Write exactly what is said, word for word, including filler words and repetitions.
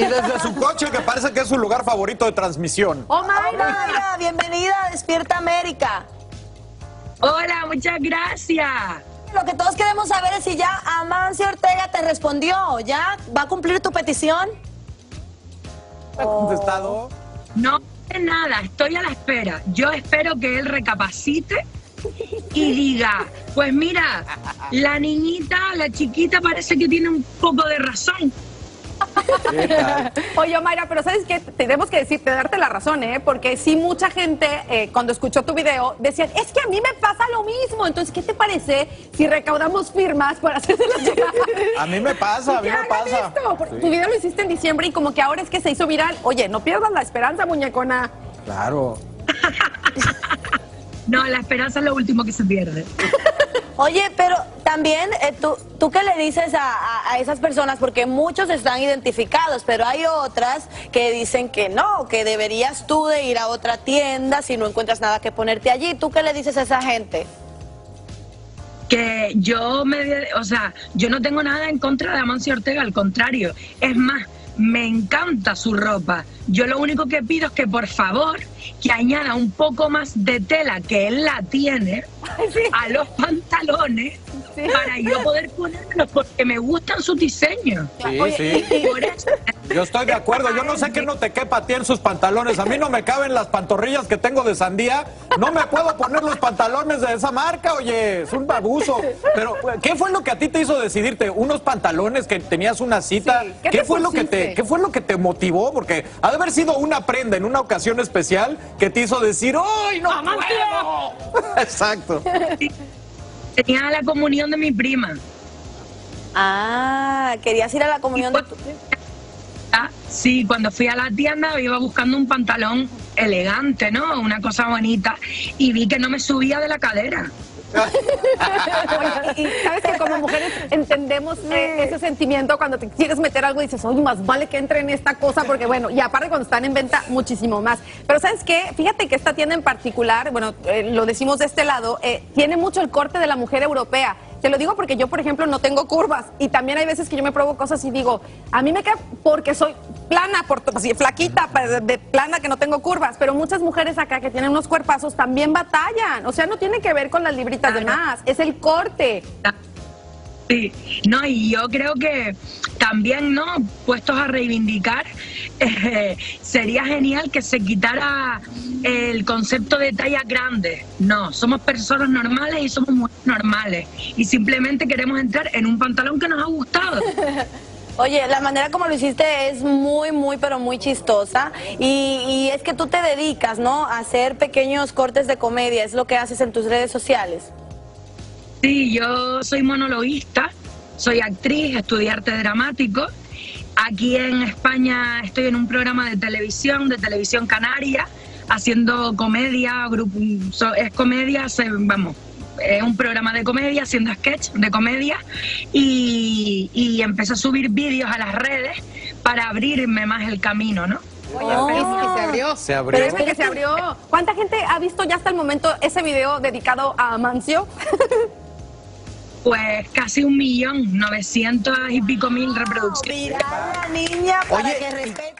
Y desde su coche, que parece que es su lugar favorito de transmisión. Omayra, bienvenida a Despierta América. Hola, muchas gracias. Lo que todos queremos saber es si ya Amancio Ortega te respondió. ¿Ya va a cumplir tu petición? ¿Te ha contestado? No, nada, estoy a la espera. Yo espero que él recapacite y diga, pues mira, la niñita, la chiquita parece que tiene un poco de razón. Oye, Omayra, pero ¿sabes qué? Tenemos que decirte, darte la razón, ¿eh? Porque sí, mucha gente, eh, cuando escuchó tu video, decían, es que a mí me pasa lo mismo. Entonces, ¿qué te parece si recaudamos firmas para hacerse las llegar? A mí me pasa, a mí me pasa. Sí. Tu video lo hiciste en diciembre y como que ahora es que se hizo viral. Oye, no pierdas la esperanza, muñecona. Claro. No, la esperanza es lo último que se pierde. Oye, pero también, eh, tú, ¿tú qué le dices a, a, a esas personas? Porque muchos están identificados, pero hay otras que dicen que no, que deberías tú de ir a otra tienda si no encuentras nada que ponerte allí. ¿Tú qué le dices a esa gente? Que yo, me, o sea, yo no tengo nada en contra de Amancio Ortega, al contrario. Es más, me encanta su ropa. Yo lo único que pido es que, por favor, que añada un poco más de tela, que él la tiene, sí, a los pantalones, sí, para yo poder ponerlos, porque me gustan sus diseños. Sí, oye, sí. Y por eso, yo estoy de acuerdo. Yo no sé qué no te quepa a ti en sus pantalones. A mí no me caben las pantorrillas que tengo de sandía. No me puedo poner los pantalones de esa marca, oye. Es un babuso. Pero, ¿qué fue lo que a ti te hizo decidirte? ¿Unos pantalones que tenías una cita? Sí. ¿Qué, ¿Qué, fue lo que te, ¿Qué fue lo que te motivó? Porque ha de haber sido una prenda en una ocasión especial que te hizo decir, ¡ay, no puedo! Exacto. Sí. Tenía la comunión de mi prima. Ah, querías ir a la comunión de tu prima. Ah, sí, cuando fui a la tienda iba buscando un pantalón elegante, ¿no? Una cosa bonita. Y vi que no me subía de la cadera. Oye, y sabes que como mujeres entendemos ese sentimiento cuando te quieres meter algo y dices, oye, más vale que entre en esta cosa, porque bueno, y aparte cuando están en venta, muchísimo más. Pero ¿sabes qué? Fíjate que esta tienda en particular, bueno, eh, lo decimos de este lado, eh, tiene mucho el corte de la mujer europea. Te lo digo porque yo, por ejemplo, no tengo curvas y también hay veces que yo me pruebo cosas y digo, a mí me queda porque soy plana, por, así, flaquita, de plana, que no tengo curvas, pero muchas mujeres acá que tienen unos cuerpazos también batallan, o sea, no tiene que ver con las libritas, claro, de más, es el corte. Sí, no, y yo creo que también, ¿no?, puestos a reivindicar, eh, sería genial que se quitara el concepto de talla grande. No, somos personas normales y somos mujeres normales. Y simplemente queremos entrar en un pantalón que nos ha gustado. Oye, la manera como lo hiciste es muy, muy, pero muy chistosa. Y, y es que tú te dedicas, ¿no?, a hacer pequeños cortes de comedia. Es lo que haces en tus redes sociales. Sí, yo soy monologuista, soy actriz, estudié arte dramático. Aquí en España estoy en un programa de televisión, de Televisión Canaria, haciendo comedia, grupo, es comedia, vamos, es un programa de comedia, haciendo sketch de comedia, y, y empecé a subir vídeos a las redes para abrirme más el camino, ¿no? Oye, oh, pero se abrió. Se abrió. Pero es que se abrió. ¿Cuánta gente ha visto ya hasta el momento ese video dedicado a Amancio? Pues casi un millón, novecientos y pico mil reproducciones. Mira, niña, para oye, que respete.